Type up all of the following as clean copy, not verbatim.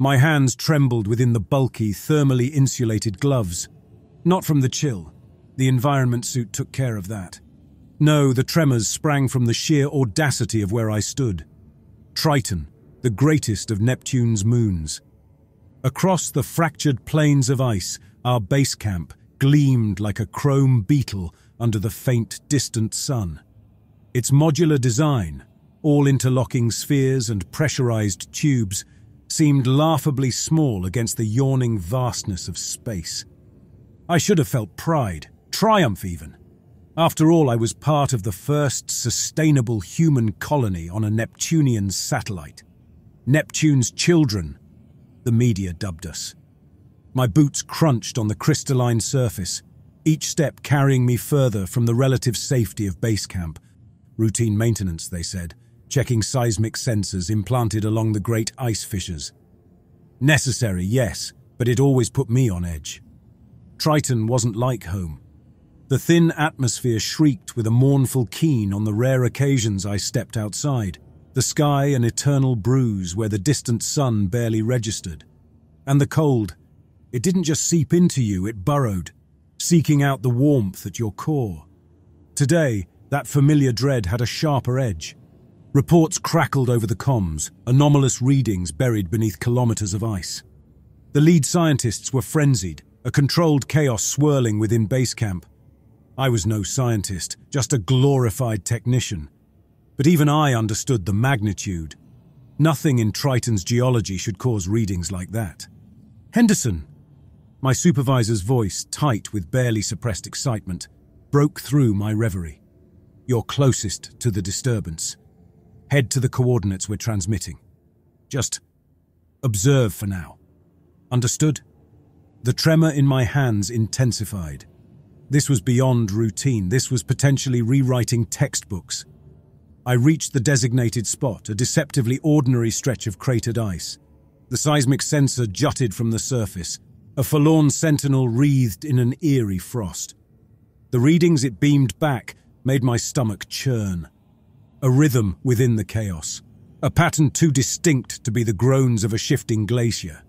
My hands trembled within the bulky, thermally insulated gloves. Not from the chill. The environment suit took care of that. No, the tremors sprang from the sheer audacity of where I stood. Triton, the greatest of Neptune's moons. Across the fractured plains of ice, our base camp gleamed like a chrome beetle under the faint, distant sun. Its modular design, all interlocking spheres and pressurized tubes, seemed laughably small against the yawning vastness of space. I should have felt pride, triumph even. After all, I was part of the first sustainable human colony on a Neptunian satellite. Neptune's children, the media dubbed us. My boots crunched on the crystalline surface, each step carrying me further from the relative safety of base camp. Routine maintenance, they said, checking seismic sensors implanted along the great ice fissures. Necessary, yes, but it always put me on edge. Triton wasn't like home. The thin atmosphere shrieked with a mournful keen on the rare occasions I stepped outside, the sky an eternal bruise where the distant sun barely registered. And the cold, it didn't just seep into you, it burrowed, seeking out the warmth at your core. Today, that familiar dread had a sharper edge. Reports crackled over the comms, anomalous readings buried beneath kilometers of ice. The lead scientists were frenzied, a controlled chaos swirling within base camp. I was no scientist, just a glorified technician. But even I understood the magnitude. Nothing in Triton's geology should cause readings like that. "Henderson!" My supervisor's voice, tight with barely suppressed excitement, broke through my reverie. "You're closest to the disturbance. Head to the coordinates we're transmitting. Just observe for now. Understood?" The tremor in my hands intensified. This was beyond routine. This was potentially rewriting textbooks. I reached the designated spot, a deceptively ordinary stretch of cratered ice. The seismic sensor jutted from the surface, a forlorn sentinel wreathed in an eerie frost. The readings it beamed back made my stomach churn. A rhythm within the chaos, a pattern too distinct to be the groans of a shifting glacier.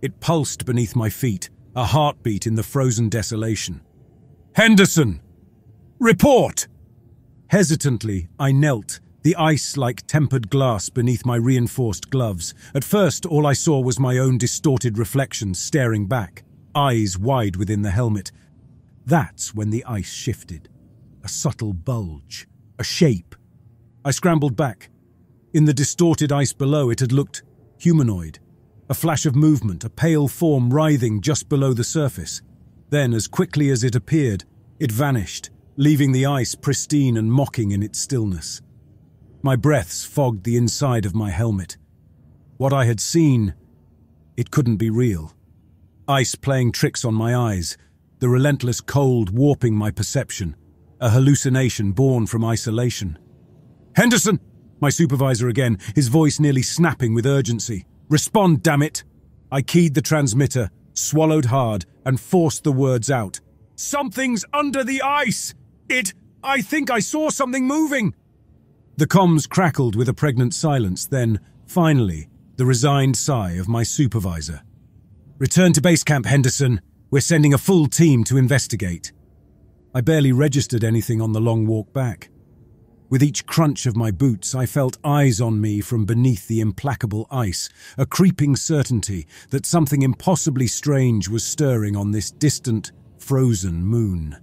It pulsed beneath my feet, a heartbeat in the frozen desolation. "Henderson! Report!" Hesitantly, I knelt, the ice like tempered glass beneath my reinforced gloves. At first, all I saw was my own distorted reflection staring back, eyes wide within the helmet. That's when the ice shifted. A subtle bulge, a shape. I scrambled back. In the distorted ice below, it had looked humanoid. A flash of movement, a pale form writhing just below the surface. Then, as quickly as it appeared, it vanished, leaving the ice pristine and mocking in its stillness. My breaths fogged the inside of my helmet. What I had seen, it couldn't be real. Ice playing tricks on my eyes, the relentless cold warping my perception, a hallucination born from isolation. "Henderson!" my supervisor again, his voice nearly snapping with urgency. "Respond, damn it!" I keyed the transmitter, swallowed hard, and forced the words out. "Something's under the ice! I think I saw something moving!" The comms crackled with a pregnant silence, then, finally, the resigned sigh of my supervisor. "Return to base camp, Henderson. We're sending a full team to investigate." I barely registered anything on the long walk back. With each crunch of my boots, I felt eyes on me from beneath the implacable ice, a creeping certainty that something impossibly strange was stirring on this distant, frozen moon.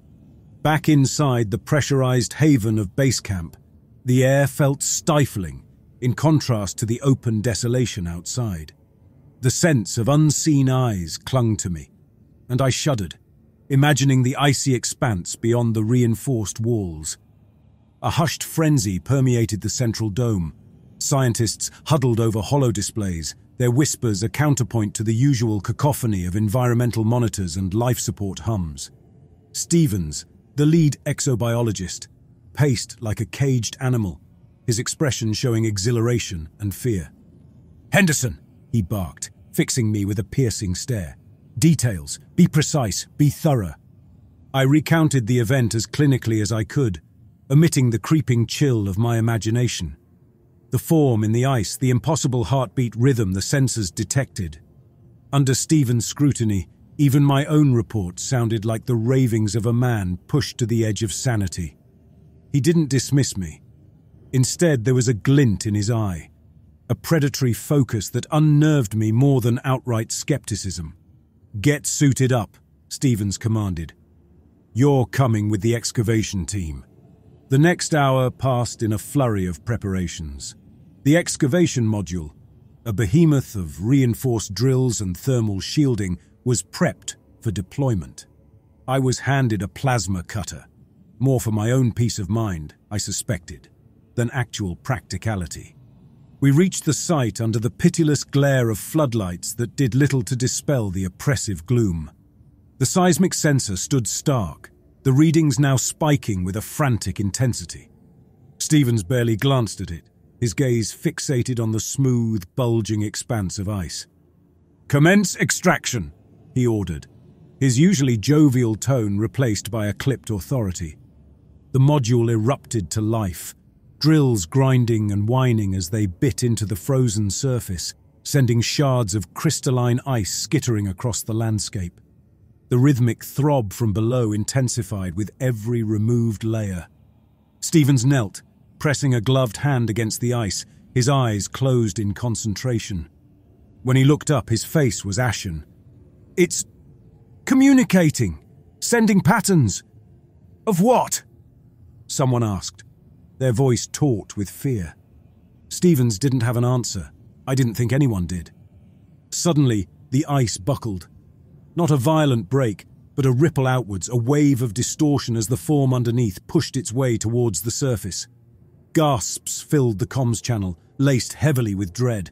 Back inside the pressurized haven of base camp, the air felt stifling, in contrast to the open desolation outside. The sense of unseen eyes clung to me, and I shuddered, imagining the icy expanse beyond the reinforced walls. A hushed frenzy permeated the central dome. Scientists huddled over holodisplays, their whispers a counterpoint to the usual cacophony of environmental monitors and life support hums. Stevens, the lead exobiologist, paced like a caged animal, his expression showing exhilaration and fear. "Henderson!" he barked, fixing me with a piercing stare. "Details. Be precise. Be thorough." I recounted the event as clinically as I could, omitting the creeping chill of my imagination. The form in the ice, the impossible heartbeat rhythm the sensors detected. Under Stephen's scrutiny, even my own report sounded like the ravings of a man pushed to the edge of sanity. He didn't dismiss me. Instead, there was a glint in his eye, a predatory focus that unnerved me more than outright skepticism. "Get suited up," Stevens commanded. "You're coming with the excavation team." The next hour passed in a flurry of preparations. The excavation module, a behemoth of reinforced drills and thermal shielding, was prepped for deployment. I was handed a plasma cutter, more for my own peace of mind, I suspected, than actual practicality. We reached the site under the pitiless glare of floodlights that did little to dispel the oppressive gloom. The seismic sensor stood stark, the readings now spiking with a frantic intensity. Stevens barely glanced at it, his gaze fixated on the smooth, bulging expanse of ice. "Commence extraction," he ordered, his usually jovial tone replaced by a clipped authority. The module erupted to life, drills grinding and whining as they bit into the frozen surface, sending shards of crystalline ice skittering across the landscape. The rhythmic throb from below intensified with every removed layer. Stevens knelt, pressing a gloved hand against the ice, his eyes closed in concentration. When he looked up, his face was ashen. "It's communicating, sending patterns." "Of what?" someone asked, their voice taut with fear. Stevens didn't have an answer. I didn't think anyone did. Suddenly, the ice buckled. Not a violent break, but a ripple outwards, a wave of distortion as the form underneath pushed its way towards the surface. Gasps filled the comms channel, laced heavily with dread.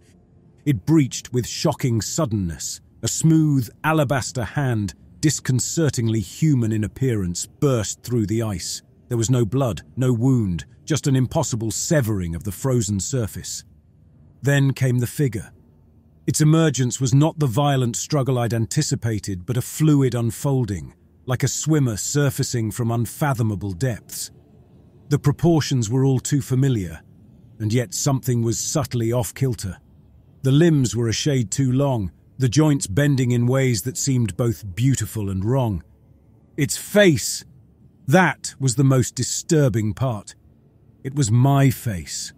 It breached with shocking suddenness. A smooth, alabaster hand, disconcertingly human in appearance, burst through the ice. There was no blood, no wound, just an impossible severing of the frozen surface. Then came the figure. Its emergence was not the violent struggle I'd anticipated, but a fluid unfolding, like a swimmer surfacing from unfathomable depths. The proportions were all too familiar, and yet something was subtly off-kilter. The limbs were a shade too long, the joints bending in ways that seemed both beautiful and wrong. Its face! That was the most disturbing part. It was my face.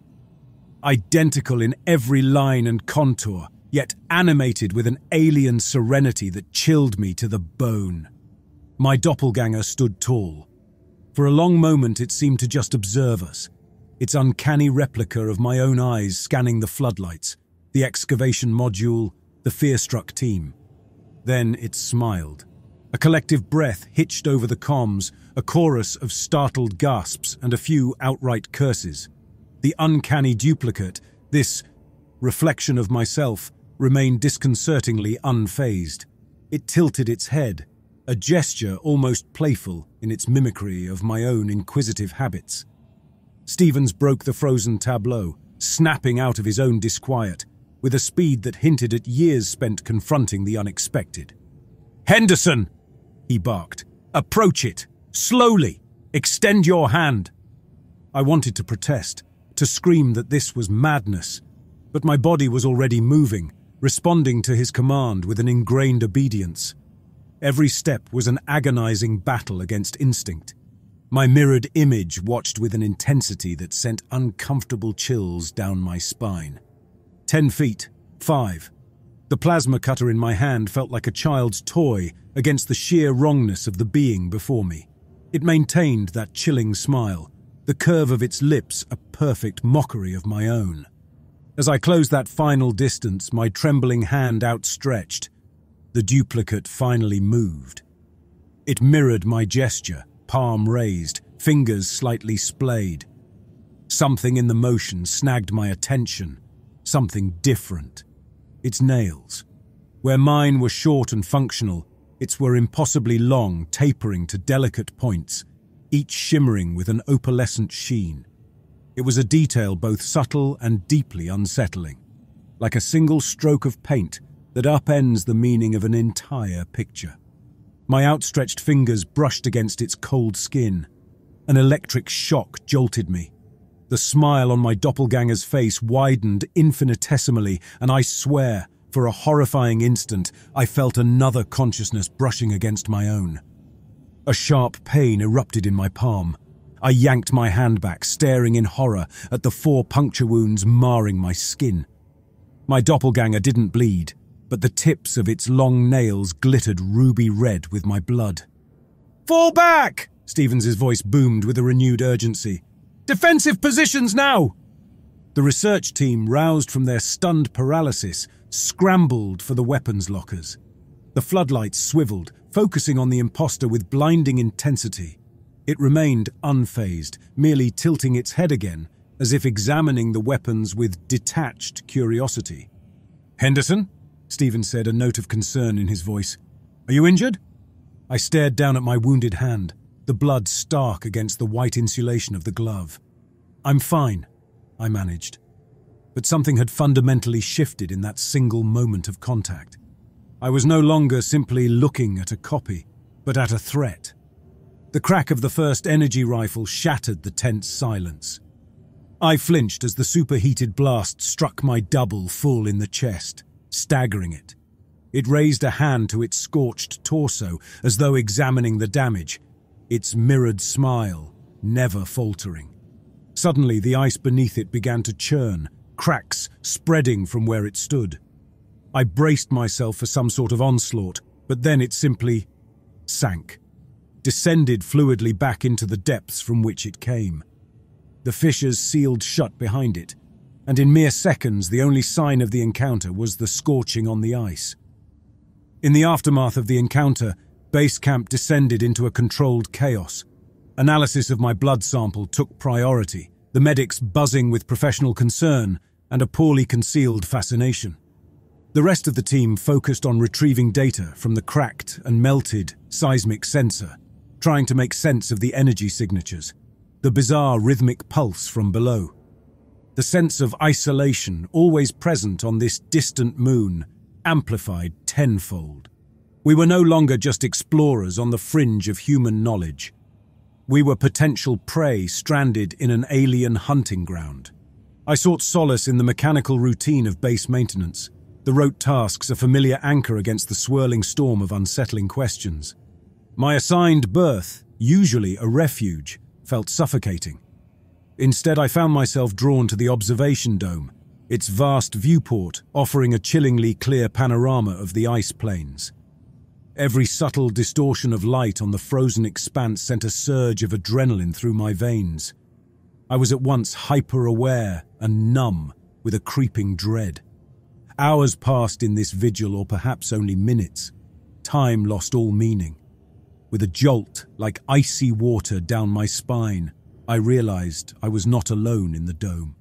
Identical in every line and contour, yet animated with an alien serenity that chilled me to the bone. My doppelganger stood tall. For a long moment it seemed to just observe us, its uncanny replica of my own eyes scanning the floodlights, the excavation module, the fear-struck team. Then it smiled. A collective breath hitched over the comms, a chorus of startled gasps and a few outright curses. The uncanny duplicate, this reflection of myself, remained disconcertingly unfazed. It tilted its head, a gesture almost playful in its mimicry of my own inquisitive habits. Stevens broke the frozen tableau, snapping out of his own disquiet, with a speed that hinted at years spent confronting the unexpected. "Henderson!" he barked. "Approach it! Slowly! Extend your hand!" I wanted to protest, to scream that this was madness, but my body was already moving, responding to his command with an ingrained obedience. Every step was an agonizing battle against instinct. My mirrored image watched with an intensity that sent uncomfortable chills down my spine. 10 feet, 5. The plasma cutter in my hand felt like a child's toy against the sheer wrongness of the being before me. It maintained that chilling smile, the curve of its lips a perfect mockery of my own. As I closed that final distance, my trembling hand outstretched, the duplicate finally moved. It mirrored my gesture, palm raised, fingers slightly splayed. Something in the motion snagged my attention, something different. Its nails. Where mine were short and functional, its were impossibly long, tapering to delicate points, each shimmering with an opalescent sheen. It was a detail both subtle and deeply unsettling, like a single stroke of paint that upends the meaning of an entire picture. My outstretched fingers brushed against its cold skin. An electric shock jolted me. The smile on my doppelganger's face widened infinitesimally, and I swear, for a horrifying instant, I felt another consciousness brushing against my own. A sharp pain erupted in my palm. I yanked my hand back, staring in horror at the 4 puncture wounds marring my skin. My doppelganger didn't bleed, but the tips of its long nails glittered ruby red with my blood. "Fall back!" Stevens' voice boomed with a renewed urgency. "Defensive positions now!" The research team, roused from their stunned paralysis, scrambled for the weapons lockers. The floodlights swiveled, focusing on the imposter with blinding intensity. It remained unfazed, merely tilting its head again, as if examining the weapons with detached curiosity. "Henderson?" Stephen said, a note of concern in his voice. "Are you injured?" I stared down at my wounded hand, the blood stark against the white insulation of the glove. "I'm fine," I managed. But something had fundamentally shifted in that single moment of contact. I was no longer simply looking at a copy, but at a threat. The crack of the first energy rifle shattered the tense silence. I flinched as the superheated blast struck my double full in the chest, staggering it. It raised a hand to its scorched torso, as though examining the damage, its mirrored smile never faltering. Suddenly, the ice beneath it began to churn, cracks spreading from where it stood. I braced myself for some sort of onslaught, but then it simply sank, descended fluidly back into the depths from which it came. The fissures sealed shut behind it, and in mere seconds, the only sign of the encounter was the scorching on the ice. In the aftermath of the encounter, base camp descended into a controlled chaos. Analysis of my blood sample took priority, the medics buzzing with professional concern and a poorly concealed fascination. The rest of the team focused on retrieving data from the cracked and melted seismic sensor, trying to make sense of the energy signatures, the bizarre rhythmic pulse from below. The sense of isolation always present on this distant moon amplified tenfold. We were no longer just explorers on the fringe of human knowledge. We were potential prey stranded in an alien hunting ground. I sought solace in the mechanical routine of base maintenance, the rote tasks a familiar anchor against the swirling storm of unsettling questions. My assigned berth, usually a refuge, felt suffocating. Instead, I found myself drawn to the observation dome, its vast viewport offering a chillingly clear panorama of the ice plains. Every subtle distortion of light on the frozen expanse sent a surge of adrenaline through my veins. I was at once hyper-aware and numb with a creeping dread. Hours passed in this vigil, or perhaps only minutes. Time lost all meaning. With a jolt, like icy water down my spine, I realized I was not alone in the dome.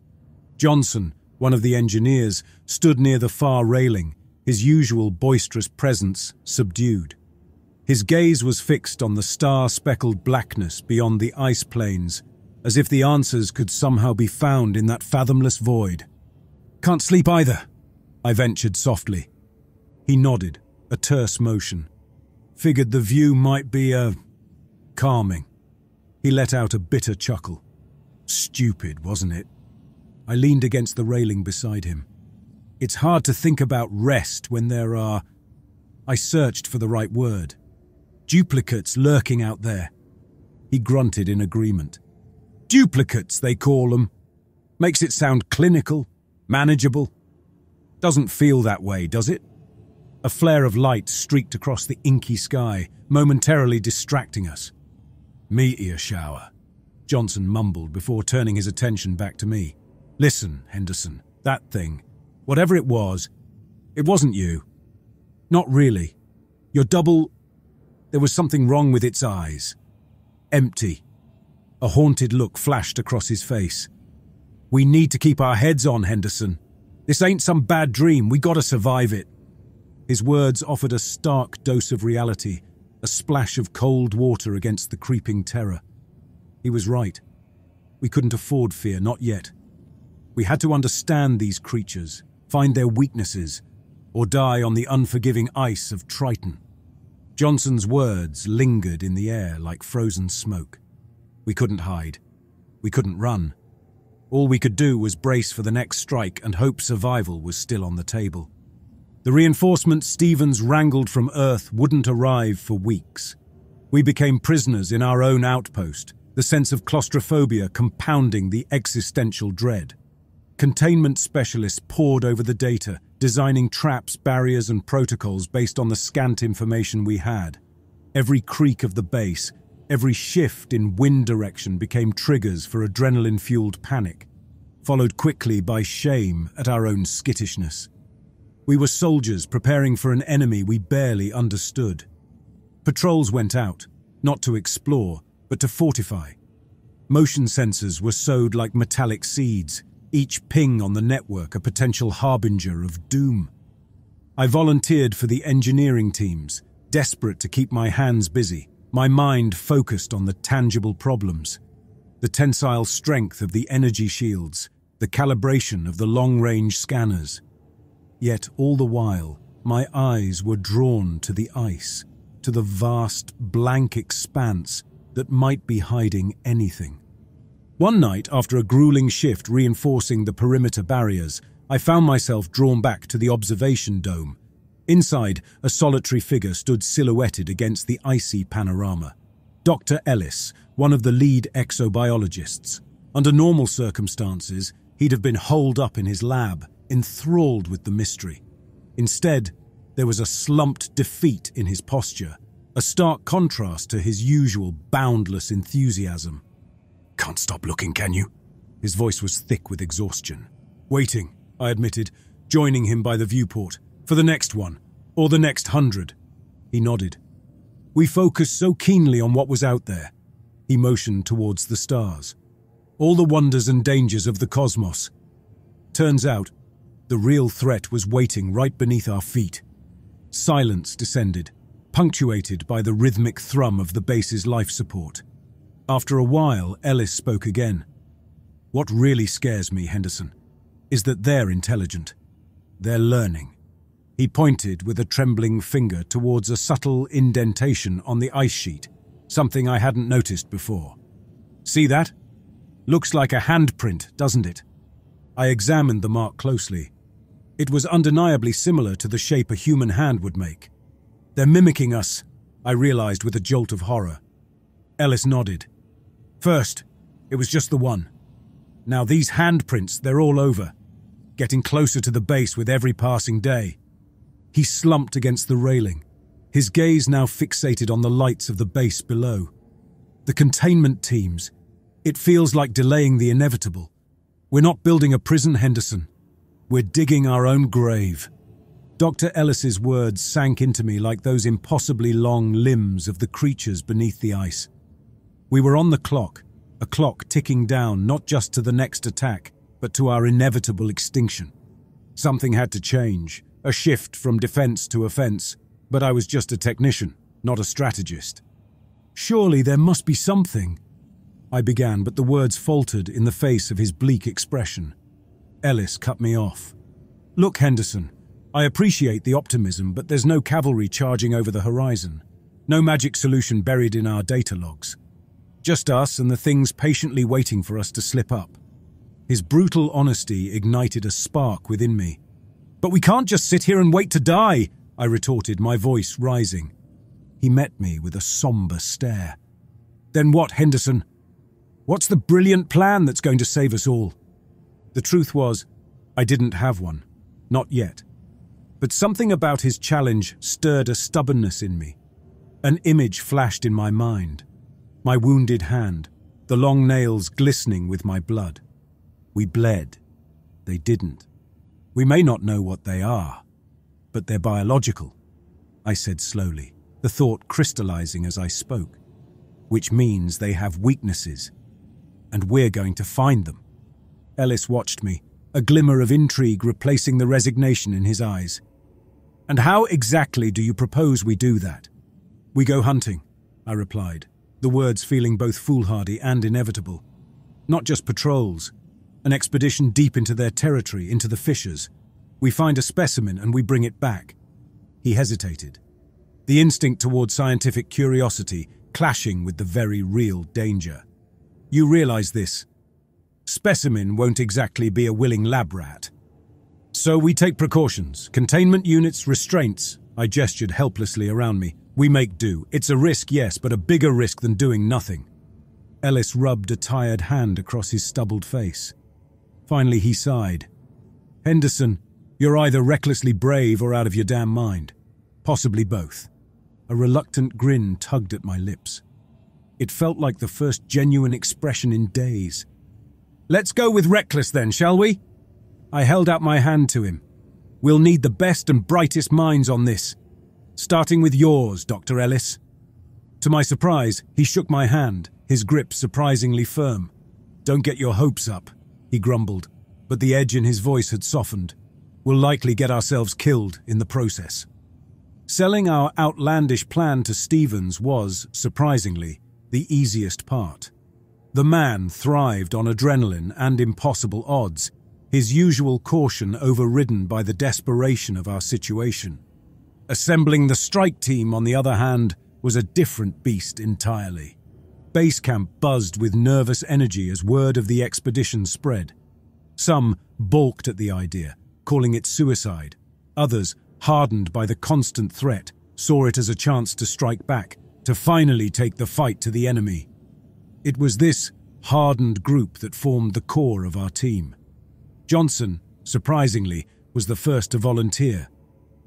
Johnson, one of the engineers, stood near the far railing, his usual boisterous presence subdued. His gaze was fixed on the star-speckled blackness beyond the ice plains, as if the answers could somehow be found in that fathomless void. "Can't sleep either," I ventured softly. He nodded, a terse motion. Figured the view might be, calming. He let out a bitter chuckle. Stupid, wasn't it? I leaned against the railing beside him. It's hard to think about rest when there are, I searched for the right word, duplicates lurking out there. He grunted in agreement. Duplicates, they call them. Makes it sound clinical, manageable. Doesn't feel that way, does it? A flare of light streaked across the inky sky, momentarily distracting us. Meteor shower, Johnson mumbled before turning his attention back to me. Listen, Henderson, that thing, whatever it wasn't you. Not really. Your double... There was something wrong with its eyes. Empty. A haunted look flashed across his face. We need to keep our heads on, Henderson. This ain't some bad dream. We gotta survive it. His words offered a stark dose of reality, a splash of cold water against the creeping terror. He was right. We couldn't afford fear, not yet. We had to understand these creatures, find their weaknesses, or die on the unforgiving ice of Triton. Johnson's words lingered in the air like frozen smoke. We couldn't hide. We couldn't run. All we could do was brace for the next strike and hope survival was still on the table. The reinforcements Stevens wrangled from Earth wouldn't arrive for weeks. We became prisoners in our own outpost, the sense of claustrophobia compounding the existential dread. Containment specialists pored over the data, designing traps, barriers and protocols based on the scant information we had. Every creak of the base, every shift in wind direction became triggers for adrenaline-fueled panic, followed quickly by shame at our own skittishness. We were soldiers preparing for an enemy we barely understood. Patrols went out, not to explore, but to fortify. Motion sensors were sowed like metallic seeds, each ping on the network a potential harbinger of doom. I volunteered for the engineering teams, desperate to keep my hands busy, my mind focused on the tangible problems, the tensile strength of the energy shields, the calibration of the long-range scanners. Yet all the while, my eyes were drawn to the ice, to the vast, blank expanse that might be hiding anything. One night, after a grueling shift reinforcing the perimeter barriers, I found myself drawn back to the observation dome. Inside, a solitary figure stood silhouetted against the icy panorama. Dr. Ellis, one of the lead exobiologists. Under normal circumstances, he'd have been holed up in his lab, enthralled with the mystery. Instead, there was a slumped defeat in his posture, a stark contrast to his usual boundless enthusiasm. "Can't stop looking, can you?" His voice was thick with exhaustion. "Waiting," I admitted, joining him by the viewport. "For the next one, or the next 100. He nodded. We focused so keenly on what was out there. He motioned towards the stars. All the wonders and dangers of the cosmos. Turns out, the real threat was waiting right beneath our feet. Silence descended, punctuated by the rhythmic thrum of the base's life support. After a while, Ellis spoke again. "What really scares me, Henderson, is that they're intelligent. They're learning." He pointed with a trembling finger towards a subtle indentation on the ice sheet, something I hadn't noticed before. "See that? Looks like a handprint, doesn't it?" I examined the mark closely. It was undeniably similar to the shape a human hand would make. "They're mimicking us," I realized with a jolt of horror. Ellis nodded. "First, it was just the one. Now these handprints, they're all over, getting closer to the base with every passing day." He slumped against the railing, his gaze now fixated on the lights of the base below. "The containment teams, it feels like delaying the inevitable. We're not building a prison, Henderson. We're digging our own grave." Dr. Ellis's words sank into me like those impossibly long limbs of the creatures beneath the ice. We were on the clock, a clock ticking down not just to the next attack, but to our inevitable extinction. Something had to change, a shift from defense to offense, but I was just a technician, not a strategist. "Surely there must be something," I began, but the words faltered in the face of his bleak expression. Ellis cut me off. "Look, Henderson, I appreciate the optimism, but there's no cavalry charging over the horizon. No magic solution buried in our data logs. Just us and the things patiently waiting for us to slip up." His brutal honesty ignited a spark within me. "But we can't just sit here and wait to die," I retorted, my voice rising. He met me with a somber stare. "Then what, Henderson? What's the brilliant plan that's going to save us all?" The truth was, I didn't have one. Not yet. But something about his challenge stirred a stubbornness in me. An image flashed in my mind. My wounded hand, the long nails glistening with my blood. We bled. They didn't. "We may not know what they are, but they're biological," I said slowly, the thought crystallizing as I spoke. "Which means they have weaknesses, and we're going to find them." Ellis watched me, a glimmer of intrigue replacing the resignation in his eyes. "And how exactly do you propose we do that?" "We go hunting," I replied, the words feeling both foolhardy and inevitable. "Not just patrols. An expedition deep into their territory, into the fissures. We find a specimen and we bring it back." He hesitated, the instinct toward scientific curiosity clashing with the very real danger. "You realize this? specimen won't exactly be a willing lab rat. So we take precautions, containment units, restraints. I gestured helplessly around me. We make do. It's a risk, yes, but a bigger risk than doing nothing. Ellis rubbed a tired hand across his stubbled face. Finally, he sighed. Henderson, you're either recklessly brave or out of your damn mind. Possibly both. A reluctant grin tugged at my lips. It felt like the first genuine expression in days. Let's go with reckless then, shall we? I held out my hand to him. We'll need the best and brightest minds on this. Starting with yours, Dr. Ellis. To my surprise, he shook my hand, his grip surprisingly firm. Don't get your hopes up, he grumbled, but the edge in his voice had softened. We'll likely get ourselves killed in the process. Selling our outlandish plan to Stevens was, surprisingly, the easiest part. The man thrived on adrenaline and impossible odds, his usual caution overridden by the desperation of our situation. Assembling the strike team, on the other hand, was a different beast entirely. Base camp buzzed with nervous energy as word of the expedition spread. Some balked at the idea, calling it suicide. Others, hardened by the constant threat, saw it as a chance to strike back, to finally take the fight to the enemy. It was this hardened group that formed the core of our team. Johnson, surprisingly, was the first to volunteer,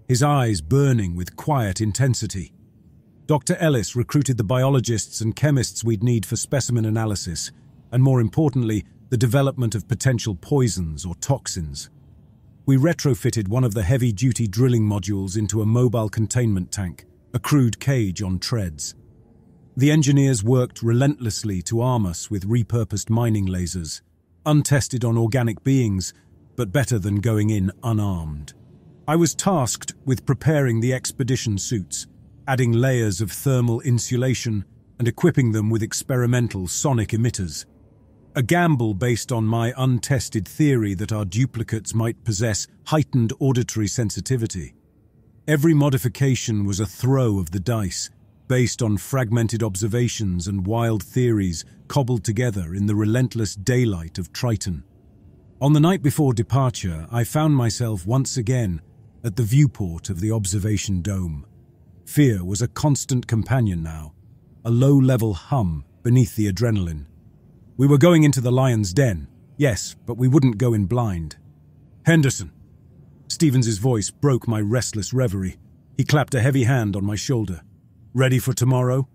his eyes burning with quiet intensity. Dr. Ellis recruited the biologists and chemists we'd need for specimen analysis, and more importantly, the development of potential poisons or toxins. We retrofitted one of the heavy-duty drilling modules into a mobile containment tank, a crude cage on treads. The engineers worked relentlessly to arm us with repurposed mining lasers, untested on organic beings, but better than going in unarmed. I was tasked with preparing the expedition suits, adding layers of thermal insulation and equipping them with experimental sonic emitters. A gamble based on my untested theory that our duplicates might possess heightened auditory sensitivity. Every modification was a throw of the dice, based on fragmented observations and wild theories cobbled together in the relentless daylight of Triton. On the night before departure, I found myself once again at the viewport of the observation dome. Fear was a constant companion now, a low-level hum beneath the adrenaline. We were going into the lion's den, yes, but we wouldn't go in blind. Henderson! Stevens' voice broke my restless reverie. He clapped a heavy hand on my shoulder. Ready for tomorrow?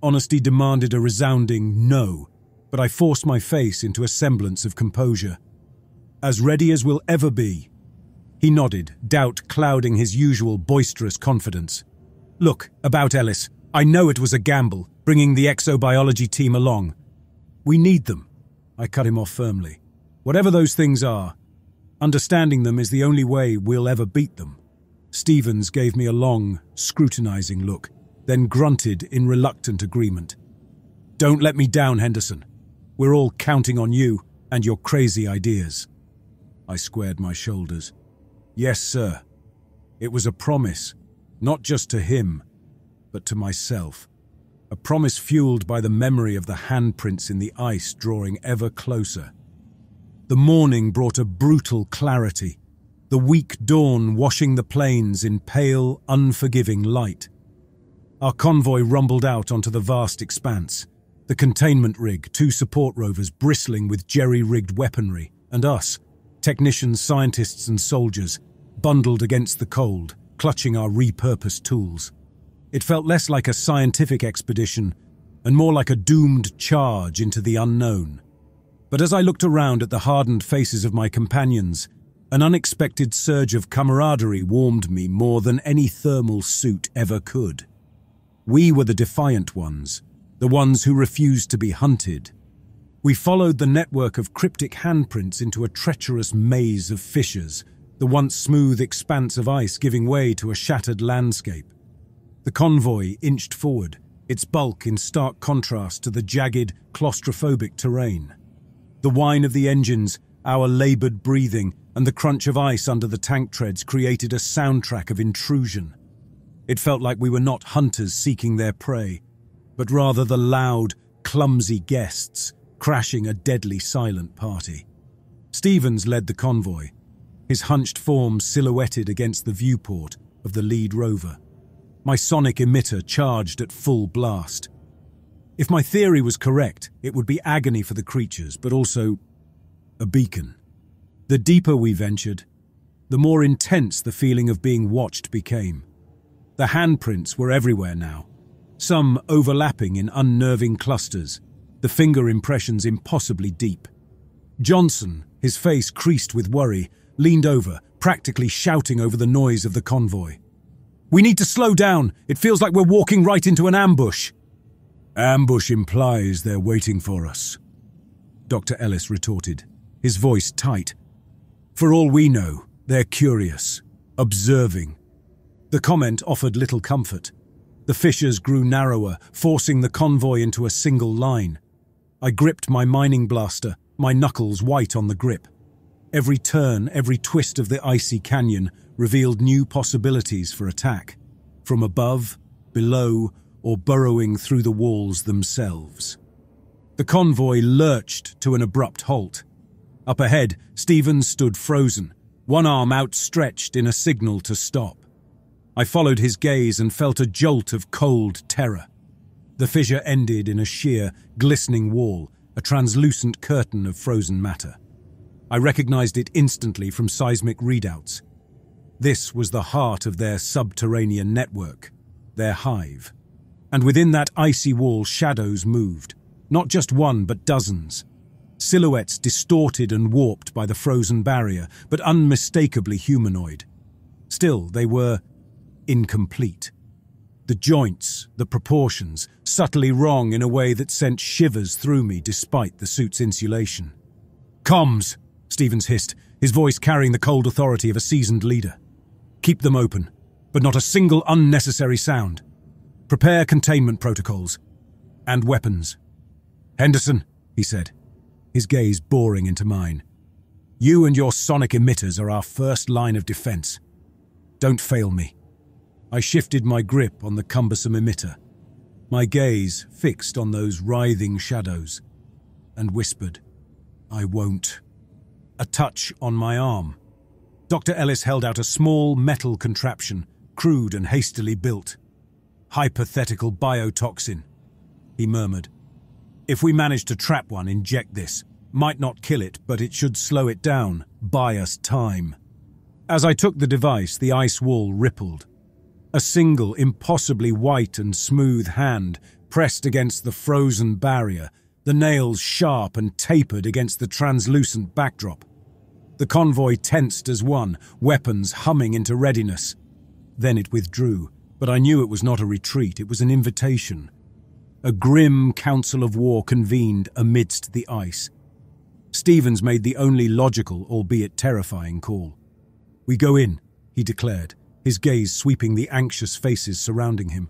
Honesty demanded a resounding no, but I forced my face into a semblance of composure. As ready as we'll ever be. He nodded, doubt clouding his usual boisterous confidence. Look, about Ellis, I know it was a gamble, bringing the exobiology team along. We need them. I cut him off firmly. Whatever those things are, understanding them is the only way we'll ever beat them. Stevens gave me a long, scrutinizing look, then grunted in reluctant agreement. Don't let me down, Henderson. We're all counting on you and your crazy ideas. I squared my shoulders. Yes, sir. It was a promise, not just to him, but to myself. A promise fueled by the memory of the handprints in the ice drawing ever closer. The morning brought a brutal clarity, the weak dawn washing the plains in pale, unforgiving light. Our convoy rumbled out onto the vast expanse, the containment rig, two support rovers bristling with jerry-rigged weaponry, and us, technicians, scientists and soldiers, bundled against the cold, clutching our repurposed tools. It felt less like a scientific expedition and more like a doomed charge into the unknown. But as I looked around at the hardened faces of my companions, an unexpected surge of camaraderie warmed me more than any thermal suit ever could. We were the defiant ones, the ones who refused to be hunted. We followed the network of cryptic handprints into a treacherous maze of fissures, the once smooth expanse of ice giving way to a shattered landscape. The convoy inched forward, its bulk in stark contrast to the jagged, claustrophobic terrain. The whine of the engines, our laboured breathing, and the crunch of ice under the tank treads created a soundtrack of intrusion. It felt like we were not hunters seeking their prey, but rather the loud, clumsy guests, crashing a deadly silent party. Stevens led the convoy, his hunched form silhouetted against the viewport of the lead rover. My sonic emitter charged at full blast. If my theory was correct, it would be agony for the creatures, but also a beacon. The deeper we ventured, the more intense the feeling of being watched became. The handprints were everywhere now, some overlapping in unnerving clusters, the finger impressions impossibly deep. Johnson, his face creased with worry, leaned over, practically shouting over the noise of the convoy. "We need to slow down. It feels like we're walking right into an ambush." "Ambush implies they're waiting for us," Dr. Ellis retorted, his voice tight. "For all we know, they're curious, observing." The comment offered little comfort. The fissures grew narrower, forcing the convoy into a single line. I gripped my mining blaster, my knuckles white on the grip. Every turn, every twist of the icy canyon revealed new possibilities for attack, from above, below, or burrowing through the walls themselves. The convoy lurched to an abrupt halt. Up ahead, Stevens stood frozen, one arm outstretched in a signal to stop. I followed his gaze and felt a jolt of cold terror. The fissure ended in a sheer, glistening wall, a translucent curtain of frozen matter. I recognized it instantly from seismic readouts. This was the heart of their subterranean network, their hive. And within that icy wall, shadows moved, not just one but dozens. Silhouettes distorted and warped by the frozen barrier, but unmistakably humanoid. Still, they were incomplete. The joints, the proportions, subtly wrong in a way that sent shivers through me despite the suit's insulation. "Comms!" Stevens hissed, his voice carrying the cold authority of a seasoned leader. "Keep them open, but not a single unnecessary sound. Prepare containment protocols and weapons. Henderson," he said, his gaze boring into mine, "you and your sonic emitters are our first line of defense. Don't fail me." I shifted my grip on the cumbersome emitter, my gaze fixed on those writhing shadows, and whispered, "I won't." A touch on my arm. Dr. Ellis held out a small metal contraption, crude and hastily built. "Hypothetical biotoxin," he murmured. "If we manage to trap one, inject this. Might not kill it, but it should slow it down, buy us time." As I took the device, the ice wall rippled. A single, impossibly white and smooth hand pressed against the frozen barrier, the nails sharp and tapered against the translucent backdrop. The convoy tensed as one, weapons humming into readiness. Then it withdrew, but I knew it was not a retreat, it was an invitation. A grim council of war convened amidst the ice. Stevens made the only logical, albeit terrifying, call. "We go in," he declared, his gaze sweeping the anxious faces surrounding him.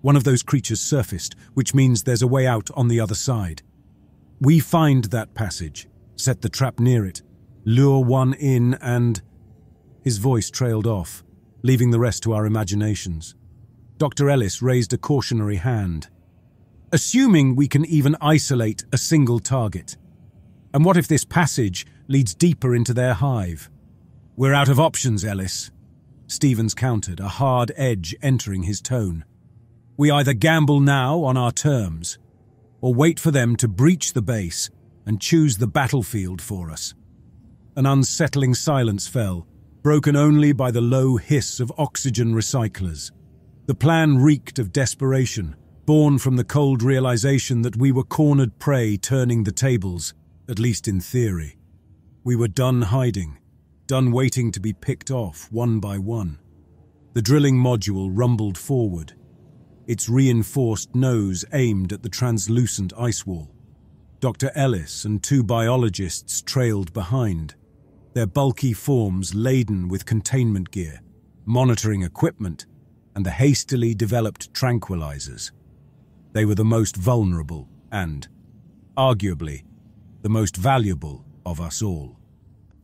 "One of those creatures surfaced, which means there's a way out on the other side. We find that passage, set the trap near it, lure one in and..." His voice trailed off, leaving the rest to our imaginations. Dr. Ellis raised a cautionary hand. "Assuming we can even isolate a single target. And what if this passage leads deeper into their hive?" "We're out of options, Ellis," Stevens countered, a hard edge entering his tone. "We either gamble now on our terms, or wait for them to breach the base and choose the battlefield for us." An unsettling silence fell, broken only by the low hiss of oxygen recyclers. The plan reeked of desperation, born from the cold realization that we were cornered prey turning the tables, at least in theory. We were done hiding, done waiting to be picked off one by one. The drilling module rumbled forward, its reinforced nose aimed at the translucent ice wall. Dr. Ellis and two biologists trailed behind, their bulky forms laden with containment gear, monitoring equipment, and the hastily developed tranquilizers. They were the most vulnerable and, arguably, the most valuable of us all.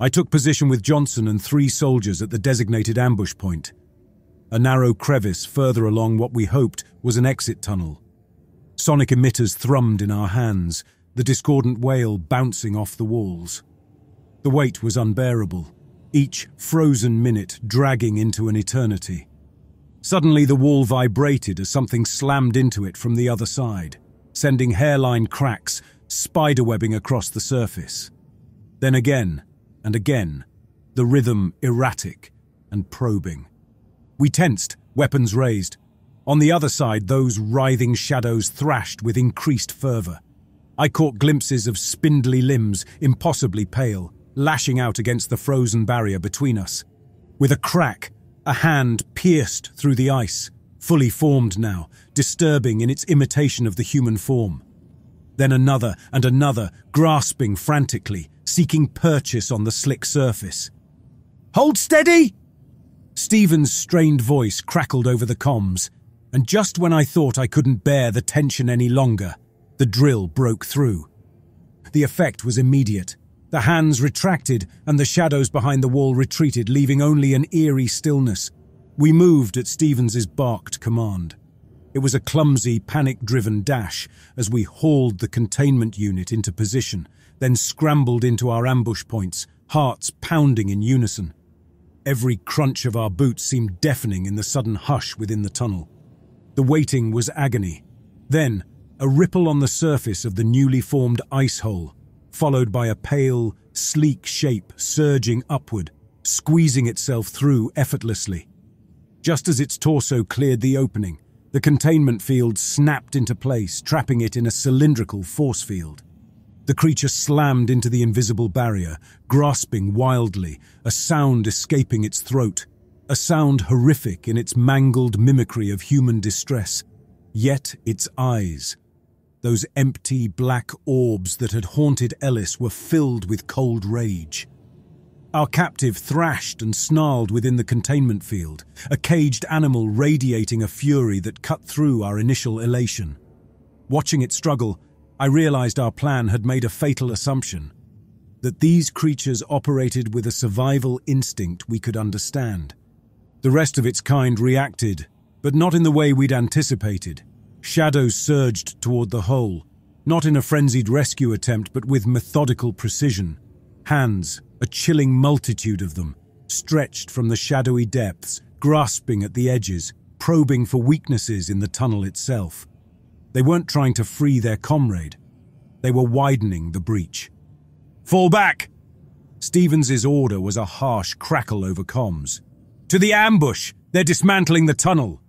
I took position with Johnson and three soldiers at the designated ambush point, a narrow crevice further along what we hoped was an exit tunnel. Sonic emitters thrummed in our hands, the discordant wail bouncing off the walls. The wait was unbearable, each frozen minute dragging into an eternity. Suddenly the wall vibrated as something slammed into it from the other side, sending hairline cracks spiderwebbing across the surface. Then again and again, the rhythm erratic and probing. We tensed, weapons raised. On the other side, those writhing shadows thrashed with increased fervor. I caught glimpses of spindly limbs, impossibly pale, lashing out against the frozen barrier between us. With a crack, a hand pierced through the ice, fully formed now, disturbing in its imitation of the human form. Then another and another, grasping frantically, seeking purchase on the slick surface. "Hold steady!" Stephen's strained voice crackled over the comms, and just when I thought I couldn't bear the tension any longer, the drill broke through. The effect was immediate. The hands retracted and the shadows behind the wall retreated, leaving only an eerie stillness. We moved at Stevens's barked command. It was a clumsy, panic-driven dash as we hauled the containment unit into position, then scrambled into our ambush points, hearts pounding in unison. Every crunch of our boots seemed deafening in the sudden hush within the tunnel. The waiting was agony. Then, a ripple on the surface of the newly formed ice hole, followed by a pale, sleek shape surging upward, squeezing itself through effortlessly. Just as its torso cleared the opening, the containment field snapped into place, trapping it in a cylindrical force field. The creature slammed into the invisible barrier, grasping wildly, a sound escaping its throat, a sound horrific in its mangled mimicry of human distress. Yet its eyes, those empty black orbs that had haunted Ellis, were filled with cold rage. Our captive thrashed and snarled within the containment field, a caged animal radiating a fury that cut through our initial elation. Watching it struggle, I realized our plan had made a fatal assumption, that these creatures operated with a survival instinct we could understand. The rest of its kind reacted, but not in the way we'd anticipated. Shadows surged toward the hole, not in a frenzied rescue attempt, but with methodical precision. Hands, a chilling multitude of them, stretched from the shadowy depths, grasping at the edges, probing for weaknesses in the tunnel itself. They weren't trying to free their comrade. They were widening the breach. "Fall back!" Stevens's order was a harsh crackle over comms. "To the ambush! They're dismantling the tunnel!"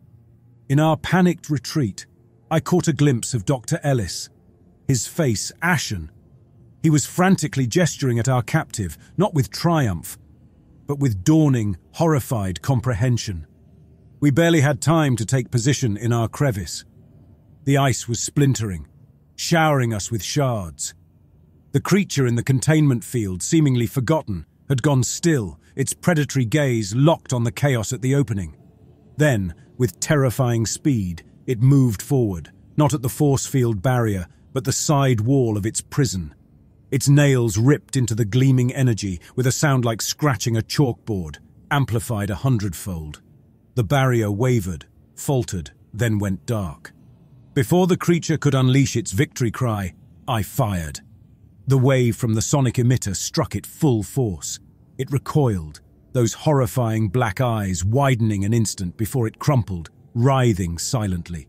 In our panicked retreat, I caught a glimpse of Dr. Ellis, his face ashen. He was frantically gesturing at our captive, not with triumph, but with dawning, horrified comprehension. We barely had time to take position in our crevice. The ice was splintering, showering us with shards. The creature in the containment field, seemingly forgotten, had gone still, its predatory gaze locked on the chaos at the opening. Then, with terrifying speed, it moved forward, not at the force field barrier, but the side wall of its prison. Its nails ripped into the gleaming energy with a sound like scratching a chalkboard, amplified 100-fold. The barrier wavered, faltered, then went dark. Before the creature could unleash its victory cry, I fired. The wave from the sonic emitter struck it full force. It recoiled, those horrifying black eyes widening an instant before it crumpled, writhing silently.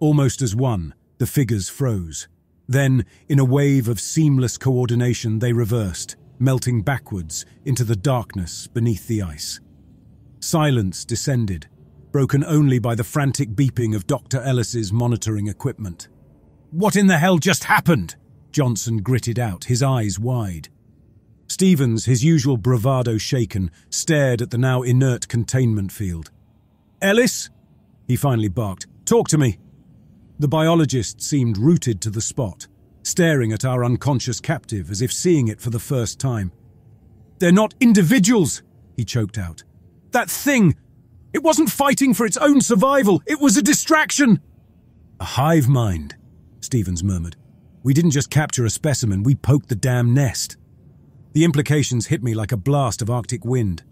Almost as one, the figures froze. Then, in a wave of seamless coordination, they reversed, melting backwards into the darkness beneath the ice. Silence descended, broken only by the frantic beeping of Dr. Ellis's monitoring equipment. "What in the hell just happened?" Johnson gritted out, his eyes wide. Stevens, his usual bravado shaken, stared at the now inert containment field. "Ellis?" he finally barked. "Talk to me." The biologist seemed rooted to the spot, staring at our unconscious captive as if seeing it for the first time. "They're not individuals," he choked out. "That thing! It wasn't fighting for its own survival. It was a distraction." "A hive mind," Stevens murmured. "We didn't just capture a specimen, we poked the damn nest." The implications hit me like a blast of Arctic wind.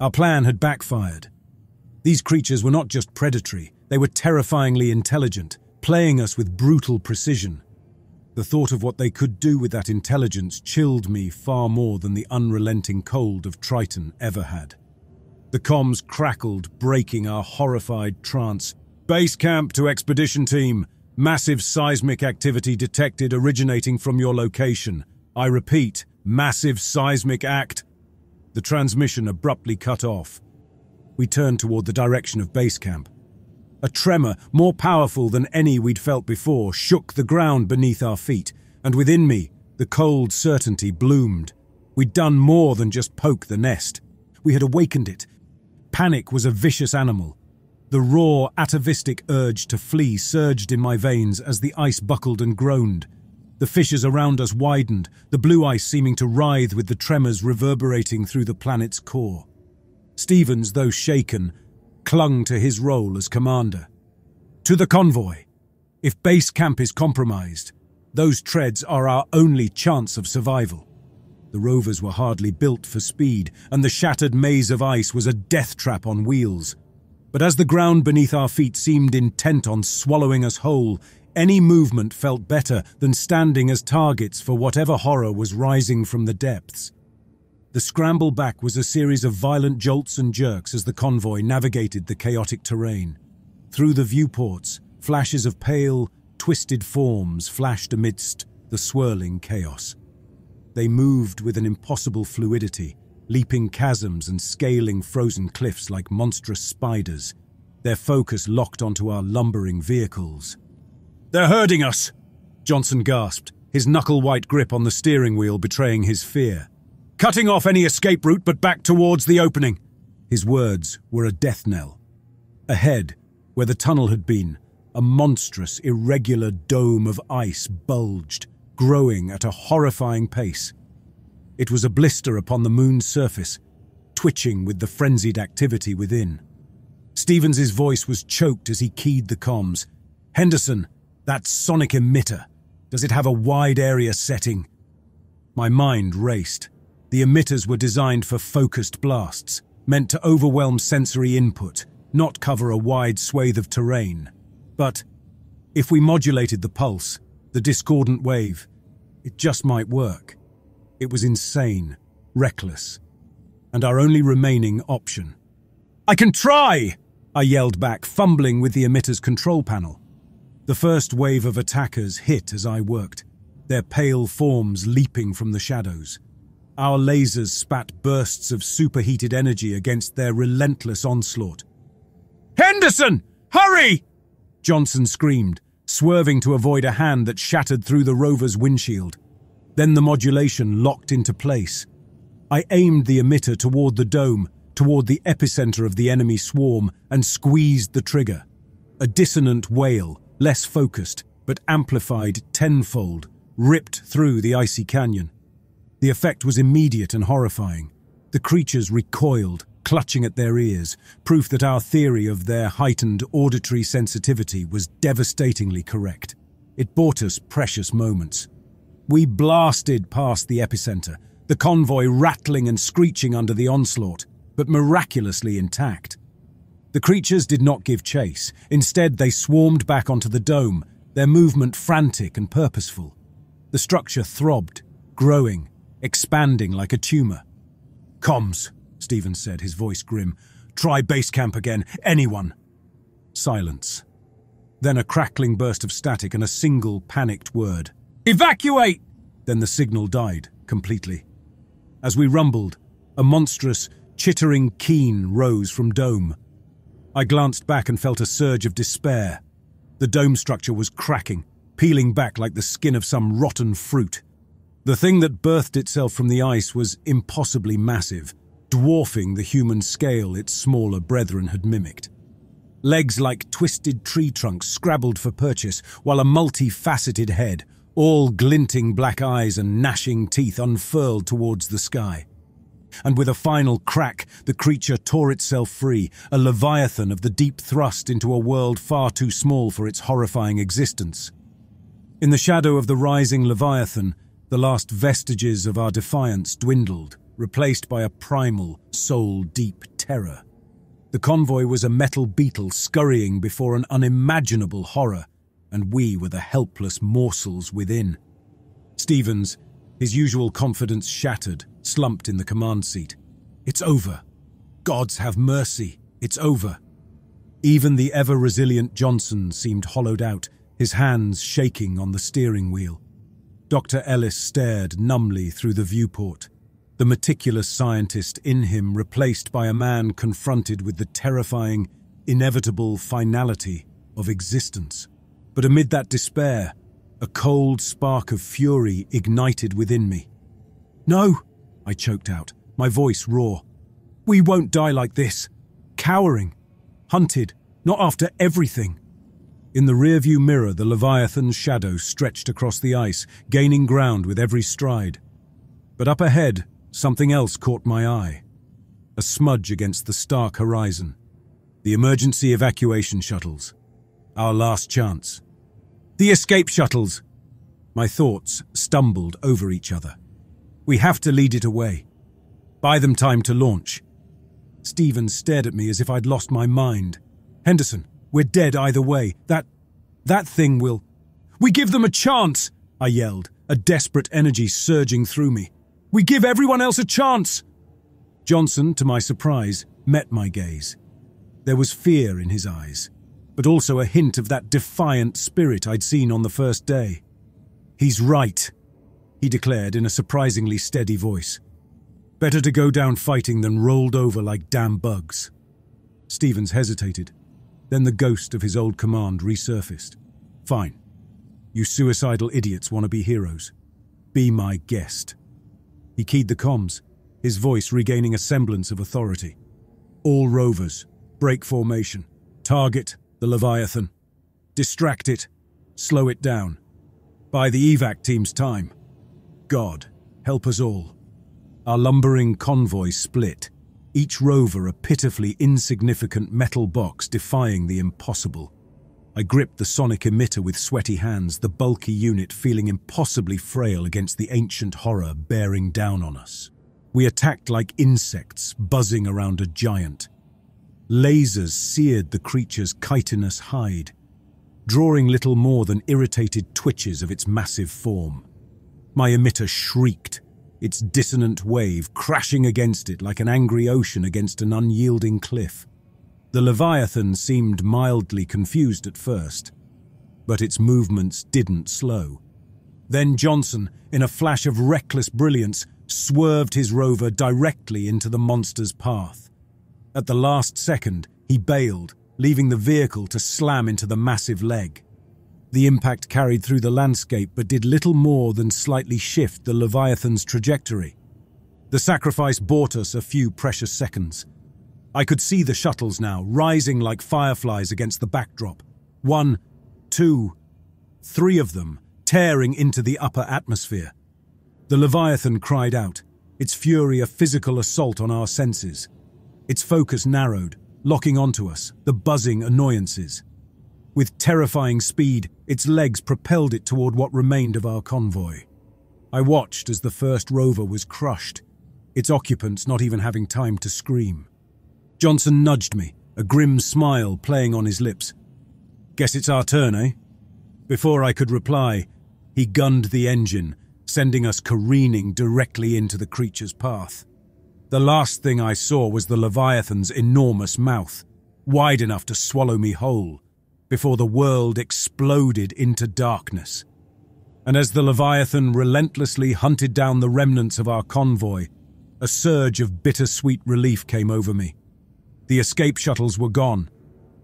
Our plan had backfired. These creatures were not just predatory, they were terrifyingly intelligent, playing us with brutal precision. The thought of what they could do with that intelligence chilled me far more than the unrelenting cold of Triton ever had. The comms crackled, breaking our horrified trance. "Base camp to expedition team. Massive seismic activity detected originating from your location. I repeat, massive seismic act." The transmission abruptly cut off. We turned toward the direction of base camp. A tremor, more powerful than any we'd felt before, shook the ground beneath our feet, and within me, the cold certainty bloomed. We'd done more than just poke the nest. We had awakened it. Panic was a vicious animal. The raw, atavistic urge to flee surged in my veins as the ice buckled and groaned. The fissures around us widened, the blue ice seeming to writhe with the tremors reverberating through the planet's core. Stevens, though shaken, clung to his role as commander. "To the convoy! If base camp is compromised, those treads are our only chance of survival." The rovers were hardly built for speed, and the shattered maze of ice was a death trap on wheels. But as the ground beneath our feet seemed intent on swallowing us whole, any movement felt better than standing as targets for whatever horror was rising from the depths. The scramble back was a series of violent jolts and jerks as the convoy navigated the chaotic terrain. Through the viewports, flashes of pale, twisted forms flashed amidst the swirling chaos. They moved with an impossible fluidity, leaping chasms and scaling frozen cliffs like monstrous spiders, their focus locked onto our lumbering vehicles. "They're herding us!" Johnson gasped, his knuckle-white grip on the steering wheel betraying his fear. "Cutting off any escape route but back towards the opening." His words were a death knell. Ahead, where the tunnel had been, a monstrous, irregular dome of ice bulged, growing at a horrifying pace. It was a blister upon the moon's surface, twitching with the frenzied activity within. Stevens's voice was choked as he keyed the comms. "Henderson, that sonic emitter, does it have a wide area setting?" My mind raced. The emitters were designed for focused blasts, meant to overwhelm sensory input, not cover a wide swathe of terrain. But if we modulated the pulse, the discordant wave, it just might work. It was insane, reckless, and our only remaining option. "I can try!" I yelled back, fumbling with the emitter's control panel. The first wave of attackers hit as I worked, their pale forms leaping from the shadows. Our lasers spat bursts of superheated energy against their relentless onslaught. "Henderson, hurry!" Johnson screamed, swerving to avoid a hand that shattered through the rover's windshield. Then the modulation locked into place. I aimed the emitter toward the dome, toward the epicenter of the enemy swarm, and squeezed the trigger. A dissonant wail, less focused, but amplified tenfold, ripped through the icy canyon. The effect was immediate and horrifying. The creatures recoiled, clutching at their ears, proof that our theory of their heightened auditory sensitivity was devastatingly correct. It bought us precious moments. We blasted past the epicenter, the convoy rattling and screeching under the onslaught, but miraculously intact. The creatures did not give chase. Instead, they swarmed back onto the dome, their movement frantic and purposeful. The structure throbbed, growing, expanding like a tumor. "Comms," Stevens said, his voice grim. "Try base camp again, anyone." Silence. Then a crackling burst of static and a single panicked word. "Evacuate!" Then the signal died completely. As we rumbled, a monstrous, chittering keen rose from dome. I glanced back and felt a surge of despair. The dome structure was cracking, peeling back like the skin of some rotten fruit. The thing that birthed itself from the ice was impossibly massive, dwarfing the human scale its smaller brethren had mimicked. Legs like twisted tree trunks scrabbled for purchase, while a multifaceted head, all glinting black eyes and gnashing teeth, unfurled towards the sky. And with a final crack, the creature tore itself free, a leviathan of the deep thrust into a world far too small for its horrifying existence. In the shadow of the rising leviathan, the last vestiges of our defiance dwindled, replaced by a primal, soul-deep terror. The convoy was a metal beetle scurrying before an unimaginable horror, and we were the helpless morsels within. Stevens, his usual confidence shattered, slumped in the command seat. It's over. Gods have mercy. It's over. Even the ever-resilient Johnson seemed hollowed out, his hands shaking on the steering wheel. Dr. Ellis stared numbly through the viewport, the meticulous scientist in him replaced by a man confronted with the terrifying, inevitable finality of existence. But amid that despair, a cold spark of fury ignited within me. "No," I choked out, my voice raw. "We won't die like this. Cowering. Hunted. Not after everything." In the rearview mirror, the Leviathan's shadow stretched across the ice, gaining ground with every stride. But up ahead, something else caught my eye. A smudge against the stark horizon. The emergency evacuation shuttles. Our last chance. The escape shuttles! My thoughts stumbled over each other. We have to lead it away. Buy them time to launch. Stevens stared at me as if I'd lost my mind. "Henderson, we're dead either way. That thing will—" "We give them a chance!" I yelled, a desperate energy surging through me. "We give everyone else a chance!" Johnson, to my surprise, met my gaze. There was fear in his eyes, but also a hint of that defiant spirit I'd seen on the first day. "He's right," he declared in a surprisingly steady voice. "Better to go down fighting than rolled over like damn bugs." Stevens hesitated. Then the ghost of his old command resurfaced. "Fine. You suicidal idiots want to be heroes. Be my guest." He keyed the comms, his voice regaining a semblance of authority. "All rovers, break formation. Target the Leviathan. Distract it. Slow it down. Buy the evac team's time. God, help us all." Our lumbering convoy split, each rover a pitifully insignificant metal box defying the impossible. I gripped the sonic emitter with sweaty hands, the bulky unit feeling impossibly frail against the ancient horror bearing down on us. We attacked like insects buzzing around a giant. Lasers seared the creature's chitinous hide, drawing little more than irritated twitches of its massive form. My emitter shrieked, its dissonant wave crashing against it like an angry ocean against an unyielding cliff. The Leviathan seemed mildly confused at first, but its movements didn't slow. Then Johnson, in a flash of reckless brilliance, swerved his rover directly into the monster's path. At the last second, he bailed, leaving the vehicle to slam into the massive leg. The impact carried through the landscape but did little more than slightly shift the Leviathan's trajectory. The sacrifice bought us a few precious seconds. I could see the shuttles now, rising like fireflies against the backdrop. 1, 2, 3 of them, tearing into the upper atmosphere. The Leviathan cried out, its fury a physical assault on our senses. Its focus narrowed, locking onto us, the buzzing annoyances. With terrifying speed, its legs propelled it toward what remained of our convoy. I watched as the first rover was crushed, its occupants not even having time to scream. Johnson nudged me, a grim smile playing on his lips. "Guess it's our turn, eh?" Before I could reply, he gunned the engine, sending us careening directly into the creature's path. The last thing I saw was the Leviathan's enormous mouth, wide enough to swallow me whole, before the world exploded into darkness. And as the Leviathan relentlessly hunted down the remnants of our convoy, a surge of bittersweet relief came over me. The escape shuttles were gone,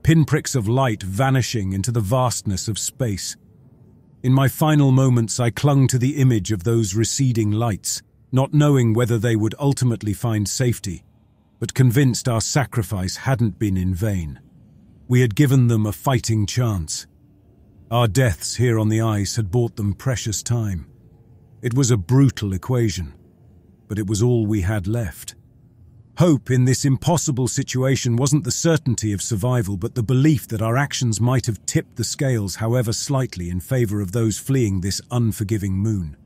pinpricks of light vanishing into the vastness of space. In my final moments, I clung to the image of those receding lights, not knowing whether they would ultimately find safety, but convinced our sacrifice hadn't been in vain. We had given them a fighting chance. Our deaths here on the ice had bought them precious time. It was a brutal equation, but it was all we had left. Hope in this impossible situation wasn't the certainty of survival, but the belief that our actions might have tipped the scales, however slightly, in favor of those fleeing this unforgiving moon.